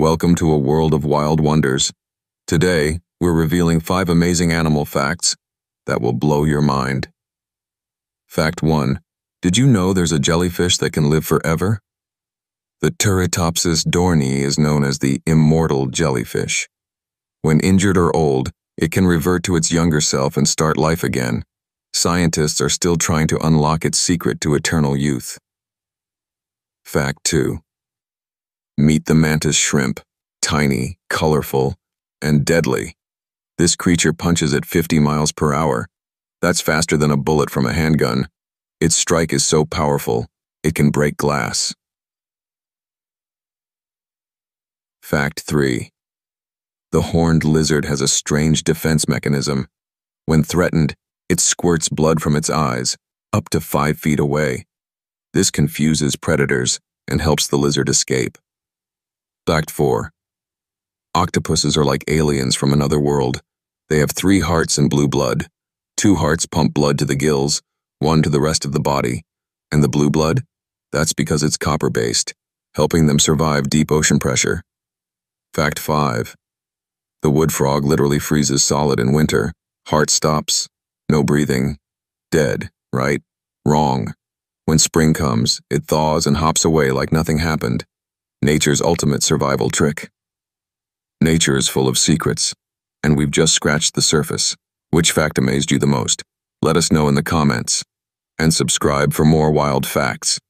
Welcome to a world of wild wonders. Today, we're revealing 5 amazing animal facts that will blow your mind. Fact 1. Did you know there's a jellyfish that can live forever? The Turritopsis dohrnii is known as the immortal jellyfish. When injured or old, it can revert to its younger self and start life again. Scientists are still trying to unlock its secret to eternal youth. Fact 2. Meet the mantis shrimp, tiny, colorful, and deadly. This creature punches at 50 miles per hour. That's faster than a bullet from a handgun. Its strike is so powerful, it can break glass. Fact 3. The horned lizard has a strange defense mechanism. When threatened, it squirts blood from its eyes, up to 5 feet away. This confuses predators and helps the lizard escape. Fact 4. Octopuses are like aliens from another world. They have 3 hearts and blue blood. 2 hearts pump blood to the gills, 1 to the rest of the body. And the blue blood? That's because it's copper-based, helping them survive deep ocean pressure. Fact 5. The wood frog literally freezes solid in winter. Heart stops. No breathing. Dead, right? Wrong. When spring comes, it thaws and hops away like nothing happened. Nature's ultimate survival trick. Nature is full of secrets, and we've just scratched the surface. Which fact amazed you the most? Let us know in the comments, and subscribe for more wild facts.